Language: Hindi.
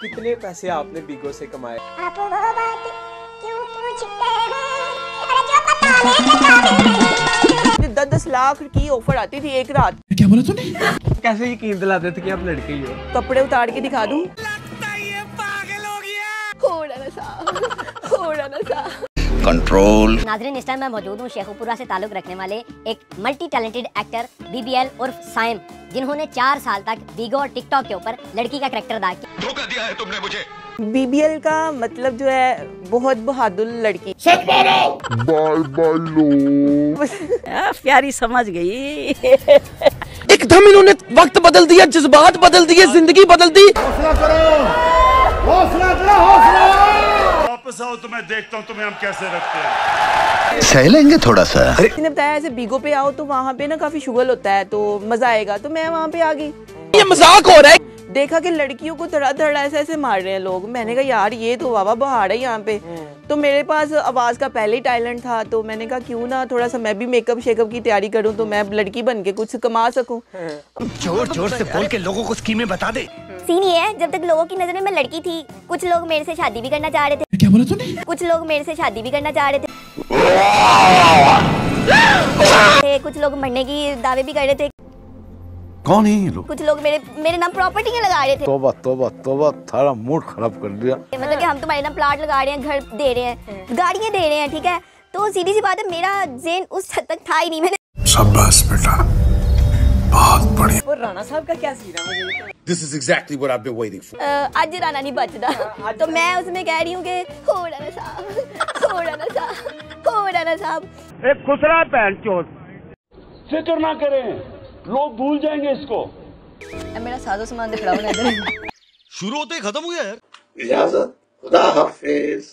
कितने पैसे आपने बीगो से कमाए? आप वो बात क्यों पूछते हैं? 10-10 लाख की ऑफर आती थी एक रात। क्या बोला तूने? कैसे यकीन दिलाते थे कि आप लड़के ही हो? कपड़े उतार के दिखा दूं? लगता ये पागल हो गया। थोड़ा नशा कंट्रोल। नाजरीन, इस टाइम मैं मौजूद हूँ शेखुपुरा से ताल्लुक रखने वाले एक मल्टी टैलेंटेड एक्टर बीबीएल और साइम, जिन्होंने 4 साल तक बीगो और टिकटॉक के ऊपर लड़की का करैक्टर अदा किया। धोखा दिया है तुमने मुझे। बीबीएल का मतलब जो है बहुत बहादुर लड़की। सच बोलो। Bye bye. प्यारी समझ गई। एकदम इन्होंने वक्त बदल दिया, जज्बात बदल दिए, जिंदगी बदल दी। तुम्हें देखता हूं, तुम्हें हम कैसे रखते हैं। सही लेंगे थोड़ा सा। इसने बताया ऐसे बीगो पे आओ तो वहाँ पे ना काफी शुगल होता है तो मजा आएगा, तो मैं वहाँ पे आ गई। ये मजाक हो रहा है। देखा कि लड़कियों को धड़ा ऐसे मार रहे हैं लोग। मैंने कहा यार ये तो वावा बहाड़ है यहाँ पे। तो मेरे पास आवाज का पहले ही टैलेंट था, तो मैंने कहा क्यों ना थोड़ा सा मैं भी मेकअप शेकअप की तैयारी करूँ तो मैं लड़की बन के कुछ कमा सकूँ। जोर से बोल के लोगों को स्कीमें बता दे। सीन ये है, जब तक लोगों की नजर में मैं लड़की थी, कुछ लोग मेरे से शादी भी करना चाह रहे थे। क्या बोला तूने? कुछ लोग मेरे से शादी भी करना चाह रहे थे, कुछ लोग मरने की दावे भी कर रहे थे। कौन है ये लोग? कुछ लोग मेरे नाम प्रॉपर्टी के लगा रहे थे। तोबा तोबा तोबा, थारा मूड खराब कर दिया। मतलब कि हम तुम्हारे नाम प्लाट लगा रहे हैं, घर दे रहे हैं, गाड़ियाँ दे रहे हैं, ठीक है। तो सीधी सी बात है, मेरा जेन उस हद तक था ही नहीं। मैंने शाबाश बेटा, बहुत बढ़िया। और राणा साहब का क्या सीन है? This is exactly what I've been waiting for. आज राना नहीं बचता। तो मैं उसमें कह रही हूँ कि हो राना साहब। एक खुसरा पैंचोट। फिक्र ना करें, लोग भूल जाएंगे इसको। मेरा साजो सामान दिख रहा है। शुरू होते ही खत्म हो गया यार। इजाजत, खुदा हाफिज।